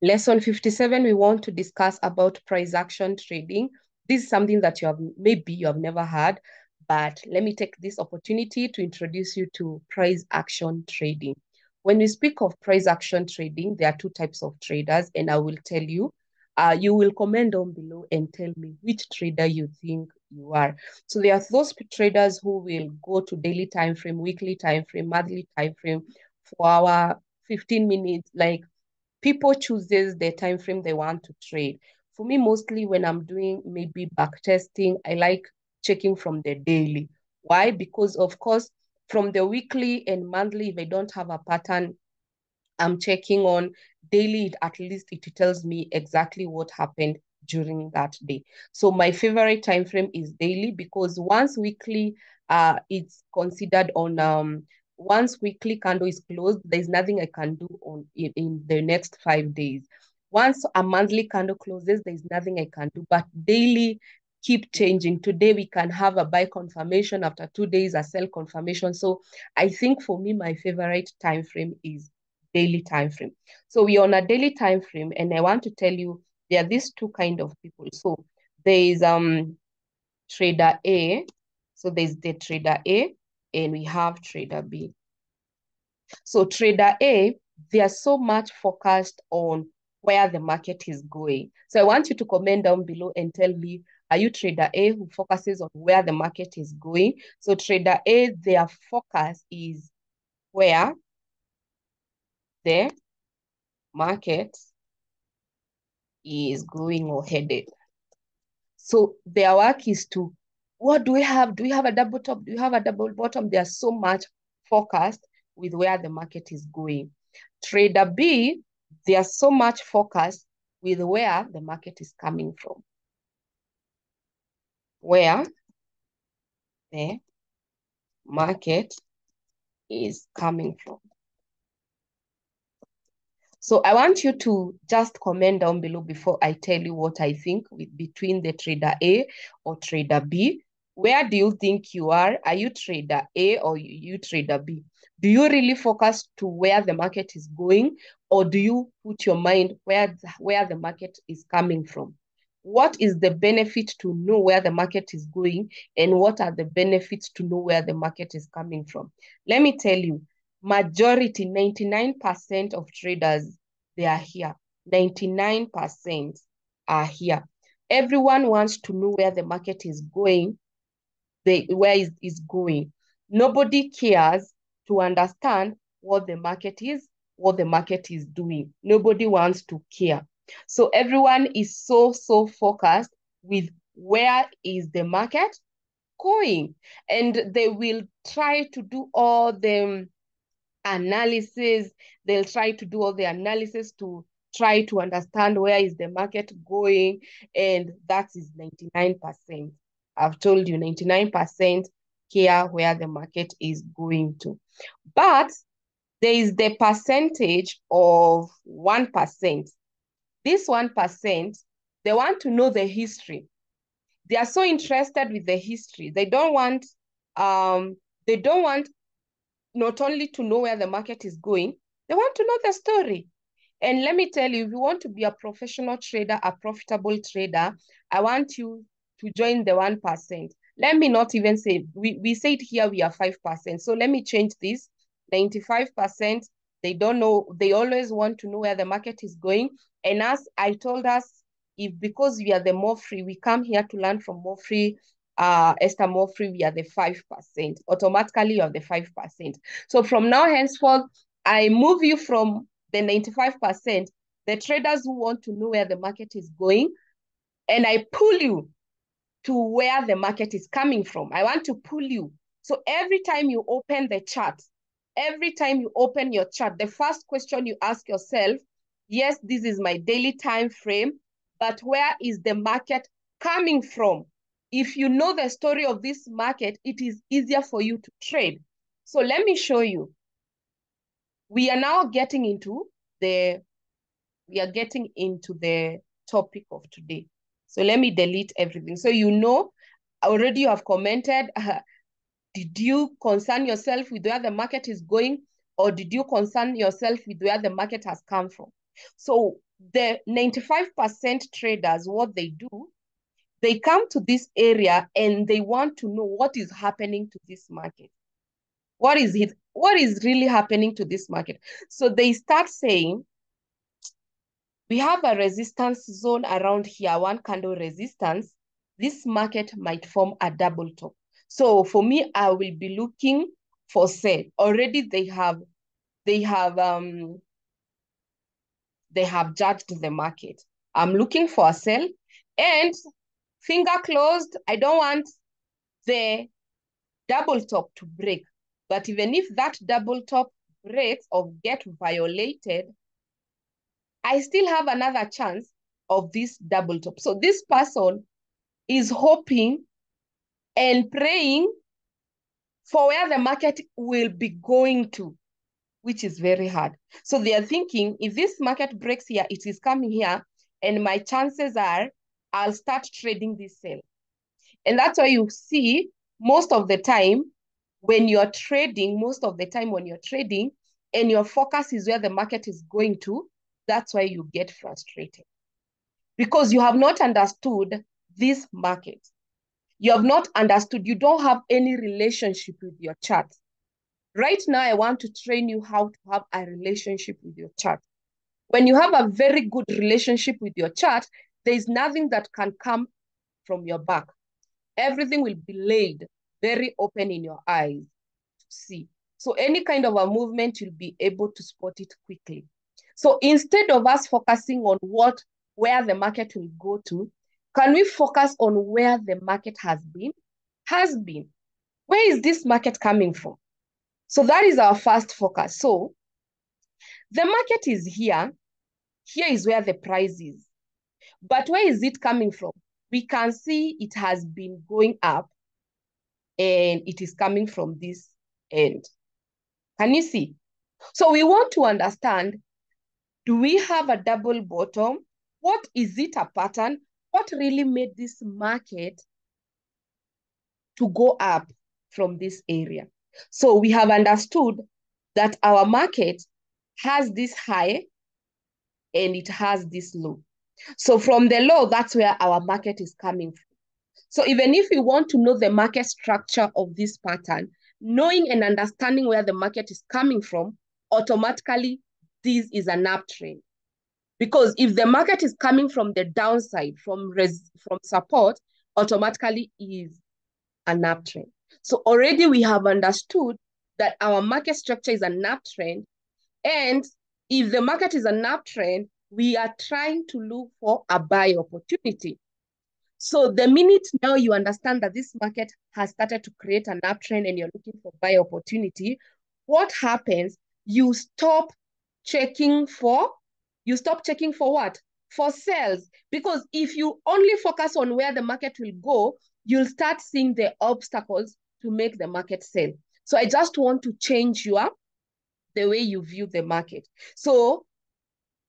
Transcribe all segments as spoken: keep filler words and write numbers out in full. Lesson fifty-seven, we want to discuss about price action trading. This is something that you have, maybe you have never heard, but let me take this opportunity to introduce you to price action trading. When we speak of price action trading, there are two types of traders, and I will tell you, uh, you will comment down below and tell me which trader you think you are. So there are those traders who will go to daily time frame, weekly time frame, monthly time frame, four hour, fifteen minutes, like people chooses the time frame they want to trade. For me, mostly when I'm doing maybe back testing, I like checking from the daily. Why? Because of course, from the weekly and monthly, if I don't have a pattern, I'm checking on daily. At least it tells me exactly what happened during that day. So my favorite time frame is daily, because once weekly, uh, it's considered on. Um, Once weekly candle is closed, there's nothing I can do on in, in the next five days. Once a monthly candle closes, there's nothing I can do, but daily keep changing. Today, we can have a buy confirmation. After two days, a sell confirmation. So I think for me, my favorite time frame is daily time frame. So we're on a daily time frame, and I want to tell you, there are these two kind of people. So there is um trader A. So there's the trader A. And we have trader B. So trader A, they are so much focused on where the market is going. So I want you to comment down below and tell me, are you trader A who focuses on where the market is going? So trader A, their focus is where the market is going or headed. So their work is to, what do we have? Do we have a double top? Do you have a double bottom? They are so much focused with where the market is going. Trader B, they are so much focused with where the market is coming from. Where the market is coming from. So I want you to just comment down below before I tell you what I think with, between the trader A or trader B. Where do you think you are? Are you trader A or you, you trader B? Do you really focus to where the market is going, or do you put your mind where, where the market is coming from? What is the benefit to know where the market is going, and what are the benefits to know where the market is coming from? Let me tell you, majority, ninety-nine percent of traders, they are here. ninety-nine percent are here. Everyone wants to know where the market is going. They, where is, is going. Nobody cares to understand what the market is, what the market is doing. Nobody wants to care. So everyone is so, so focused with where is the market going. And they will try to do all the analysis. They'll try to do all the analysis to try to understand where is the market going. And that is ninety-nine percent. I've told you, ninety-nine percent care where the market is going to. But there is the percentage of one percent. This one percent, they want to know the history. They are so interested with the history. They don't want, um, they don't want not only to know where the market is going, they want to know the story. And let me tell you, if you want to be a professional trader, a profitable trader, I want you to join the one percent. Let me not even say, we, we said here we are five percent. So let me change this. ninety-five percent, they don't know, they always want to know where the market is going. And as I told us, if because we are the Mofrey, we come here to learn from Mofrey, Uh, Esther Mofrey, we are the five percent. Automatically, you are the five percent. So from now henceforth, I move you from the ninety-five percent, the traders who want to know where the market is going, and I pull you to where the market is coming from. I want to pull you. So every time you open the chart, every time you open your chart, the first question you ask yourself, yes, this is my daily time frame, but where is the market coming from? If you know the story of this market, it is easier for you to trade. So let me show you. We are now getting into the, we are getting into the topic of today. So let me delete everything. So you know, already you have commented, uh, did you concern yourself with where the market is going, or did you concern yourself with where the market has come from? So the ninety-five percent traders, what they do, they come to this area and they want to know what is happening to this market. What is it? What is really happening to this market? So they start saying, we have a resistance zone around here, one candle resistance. This market might form a double top. So for me, I will be looking for sale. Already they have, they have, um, they have judged the market. I'm looking for a sale, and finger closed. I don't want the double top to break. But even if that double top breaks or gets violated, I still have another chance of this double top. So this person is hoping and praying for where the market will be going to, which is very hard. So they are thinking, if this market breaks here, it is coming here, and my chances are I'll start trading this sale. And that's why you see most of the time, when you're trading, most of the time when you're trading and your focus is where the market is going to, that's why you get frustrated, because you have not understood this market. You have not understood, you don't have any relationship with your chart. Right now, I want to train you how to have a relationship with your chart. When you have a very good relationship with your chart, there is nothing that can come from your back. Everything will be laid very open in your eyes to see. So any kind of a movement, you'll be able to spot it quickly. So instead of us focusing on what, where the market will go to, can we focus on where the market has been? Has been. Where is this market coming from? So that is our first focus. So the market is here. Here is where the price is. But where is it coming from? We can see it has been going up, and it is coming from this end. Can you see? So we want to understand, do we have a double bottom? What is it a pattern? What really made this market to go up from this area? So we have understood that our market has this high and it has this low. So from the low, that's where our market is coming from. So even if we want to know the market structure of this pattern, knowing and understanding where the market is coming from, automatically this is an uptrend. Because if the market is coming from the downside, from, res from support, automatically is an uptrend. So already we have understood that our market structure is an uptrend. And if the market is an uptrend, we are trying to look for a buy opportunity. So the minute now you understand that this market has started to create an uptrend and you're looking for buy opportunity, what happens? You stop checking for, you stop checking for what? For sales. Because if you only focus on where the market will go, you'll start seeing the obstacles to make the market sell. So I just want to change your, the way you view the market. So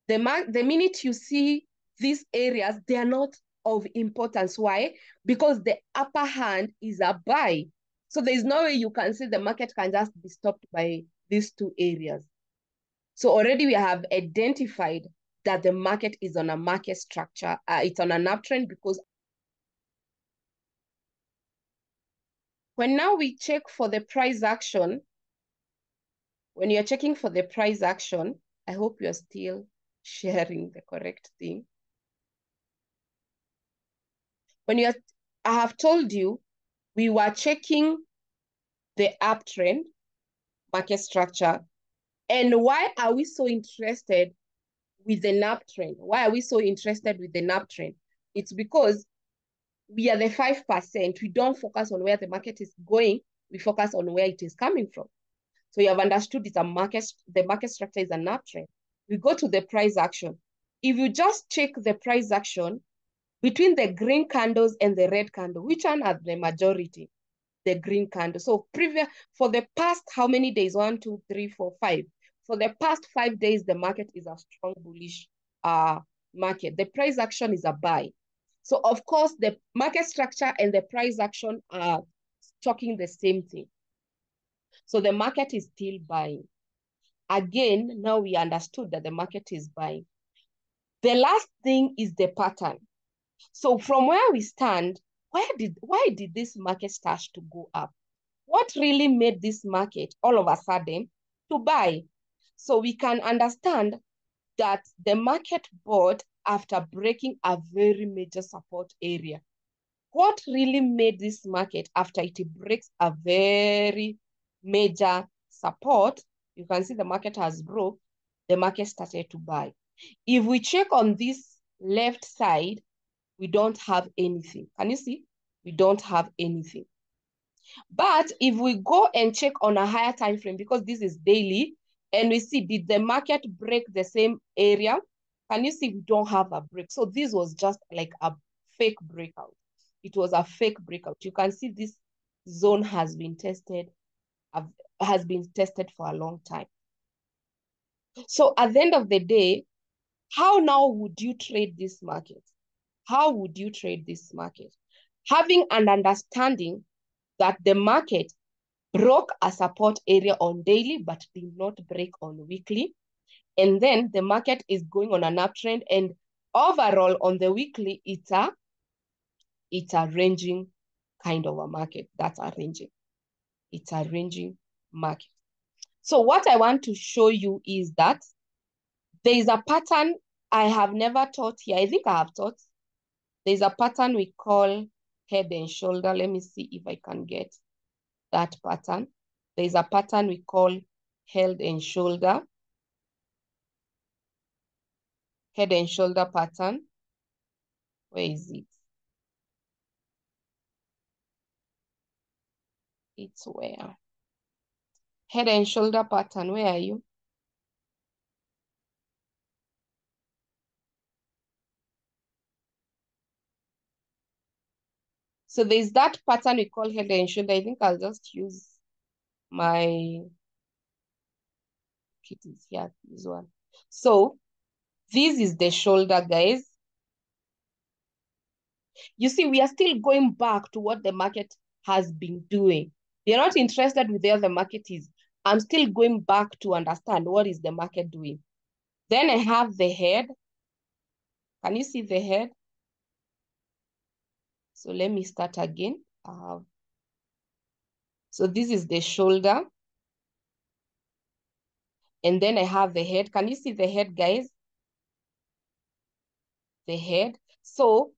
the, mar the minute you see these areas, they are not of importance. Why? Because the upper hand is a buy. So there's no way you can say the market can just be stopped by these two areas. So already we have identified that the market is on a market structure. Uh, it's on an uptrend, because when now we check for the price action, when you're checking for the price action, I hope you're still sharing the correct thing. When you, I have told you, we were checking the uptrend market structure. And why are we so interested with an uptrend? Why are we so interested with an uptrend? It's because we are the five percent. We don't focus on where the market is going. We focus on where it is coming from. So you have understood it's a market, the market structure is an uptrend. We go to the price action. If you just check the price action, between the green candles and the red candle, which one are the majority? The green candle. So previous, for the past how many days? One, two, three, four, five. For the past five days, the market is a strong bullish uh, market. The price action is a buy. So of course, the market structure and the price action are talking the same thing. So the market is still buying. Again, now we understood that the market is buying. The last thing is the pattern. So from where we stand, where did, why did this market start to go up? What really made this market all of a sudden to buy? So we can understand that the market bought after breaking a very major support area. What really made this market after it breaks a very major support? You can see the market has broke, the market started to buy. If we check on this left side, we don't have anything. Can you see? We don't have anything. But if we go and check on a higher time frame, because this is daily, and we see, did the market break the same area? Can you see we don't have a break? So this was just like a fake breakout. It was a fake breakout. You can see this zone has been tested, has been tested for a long time. So at the end of the day, how now would you trade this market? How would you trade this market? Having an understanding that the market broke a support area on daily, but did not break on weekly. And then the market is going on an uptrend. And overall on the weekly, it's a, it's a ranging kind of a market. That's a ranging. It's a ranging market. So what I want to show you is that there is a pattern I have never taught here. I think I have taught. There's a pattern we call head and shoulder. Let me see if I can get that pattern. There's a pattern we call head and shoulder. Head and shoulder pattern. Where is it? It's where? Head and shoulder pattern, where are you? So there's that pattern we call head and shoulder. I think I'll just use my, it is here, this one. So this is the shoulder, guys. You see, we are still going back to what the market has been doing. They're not interested with where the market is. I'm still going back to understand what is the market doing. Then I have the head. Can you see the head? So let me start again. Uh, so this is the shoulder. And then I have the head. Can you see the head, guys? The head. So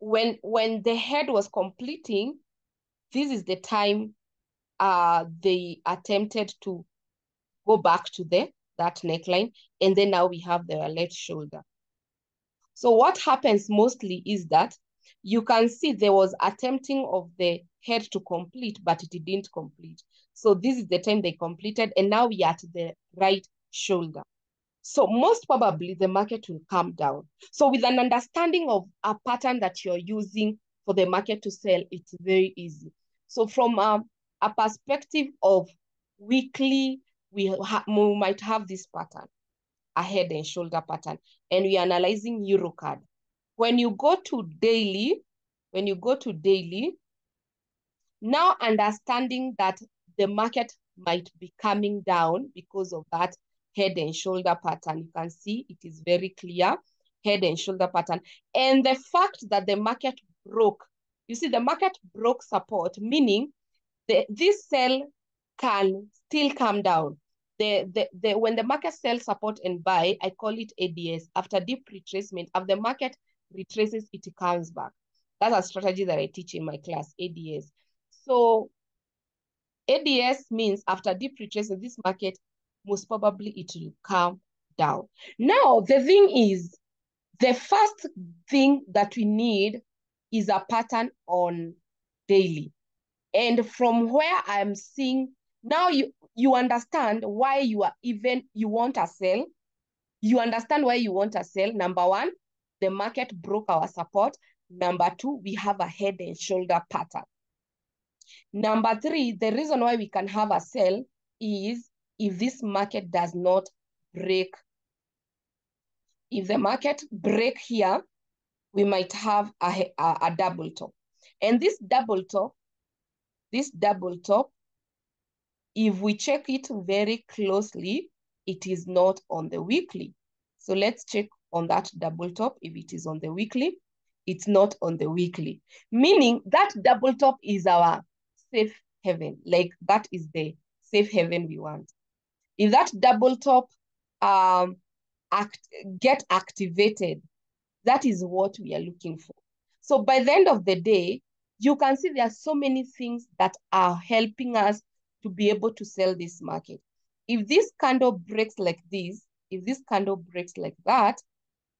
when, when the head was completing, this is the time uh, they attempted to go back to the, that neckline. And then now we have the left shoulder. So what happens mostly is that you can see there was attempting of the head to complete, but it didn't complete. So this is the time they completed. And now we are at the right shoulder. So most probably the market will come down. So with an understanding of a pattern that you're using for the market to sell, it's very easy. So from a, a perspective of weekly, we, ha we might have this pattern, a head and shoulder pattern, and we are analyzing EUR/U S D. When you go to daily, when you go to daily, now understanding that the market might be coming down because of that head and shoulder pattern, you can see it is very clear, head and shoulder pattern. And the fact that the market broke. You see, the market broke support, meaning the, this sell can still come down. The, the, the, when the market sells support and buy, I call it A B S. After deep retracement, after the market retraces, it comes back. That's a strategy that I teach in my class, A B S. So A B S means after deep retracement, this market, most probably it will come down. Now, the thing is, the first thing that we need is a pattern on daily. And from where I'm seeing, now you, you understand why you are even, you want a sell. You understand why you want a sell. Number one, the market broke our support. Number two, we have a head and shoulder pattern. Number three, the reason why we can have a sell is if this market does not break. If the market break here, we might have a, a, a double top. And this double top, this double top, if we check it very closely, it is not on the weekly. So let's check on that double top if it is on the weekly. It's not on the weekly, meaning that double top is our safe haven. Like that is the safe haven we want. If that double top um, act, get activated, that is what we are looking for. So by the end of the day, you can see there are so many things that are helping us to be able to sell this market. If this candle breaks like this, if this candle breaks like that,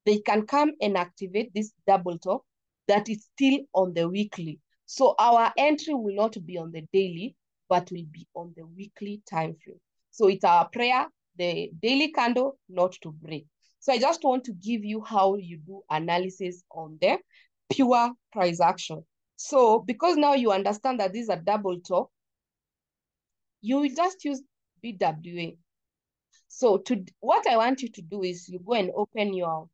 they can come and activate this double top that is still on the weekly. So our entry will not be on the daily, but will be on the weekly time frame. So it's our prayer, the daily candle not to break. So I just want to give you how you do analysis on the pure price action. So because now you understand that these are double top, you will just use B W A. So to what I want you to do is you go and open your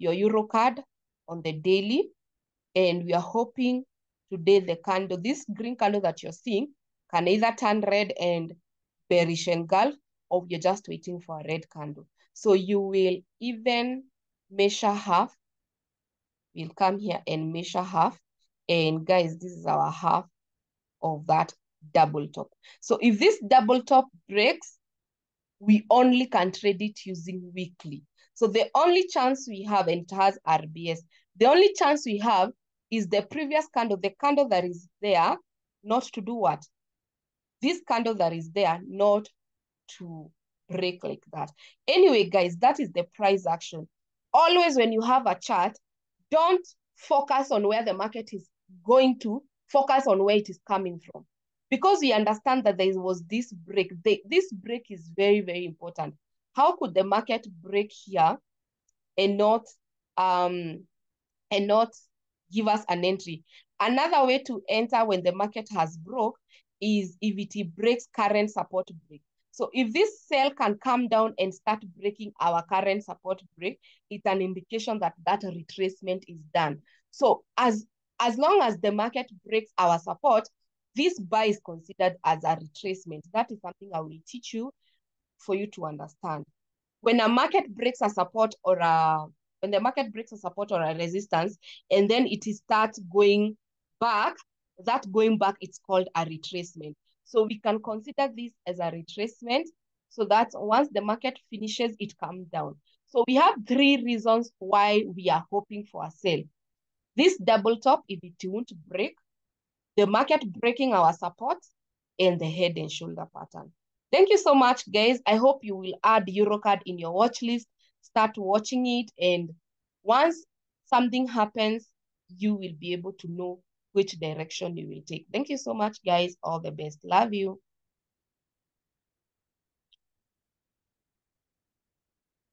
your euro card on the daily, and we are hoping today the candle, this green candle that you're seeing, can either turn red and bearish engulf, or you're just waiting for a red candle. So you will even measure half. We'll come here and measure half, and guys, this is our half of that double top. So if this double top breaks, we only can trade it using weekly. So the only chance we have, and it has R B S, the only chance we have is the previous candle, the candle that is there, not to do what? This candle that is there, not to break like that. Anyway, guys, that is the price action. Always when you have a chart, don't focus on where the market is going to, focus on where it is coming from. Because we understand that there was this break. They, this break is very, very important. How could the market break here and not um and not give us an entry? Another way to enter when the market has broke is if it breaks current support break. So if this sell can come down and start breaking our current support break, it's an indication that that retracement is done. So as as long as the market breaks our support, this buy is considered as a retracement. That is something I will teach you for you to understand. When a market breaks a support or a, when the market breaks a support or a resistance, and then it starts going back, that going back, it's called a retracement. So we can consider this as a retracement. So that once the market finishes, it comes down. So we have three reasons why we are hoping for a sale. This double top, if it won't break, the market breaking our support, and the head and shoulder pattern. Thank you so much, guys. I hope you will add EuroCard in your watch list. Start watching it. And once something happens, you will be able to know which direction you will take. Thank you so much, guys. All the best. Love you.